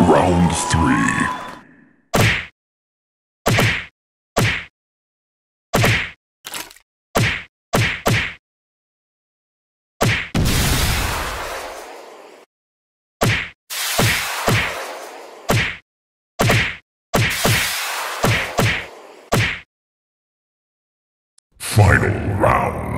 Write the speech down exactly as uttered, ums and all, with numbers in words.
Round three. Final round.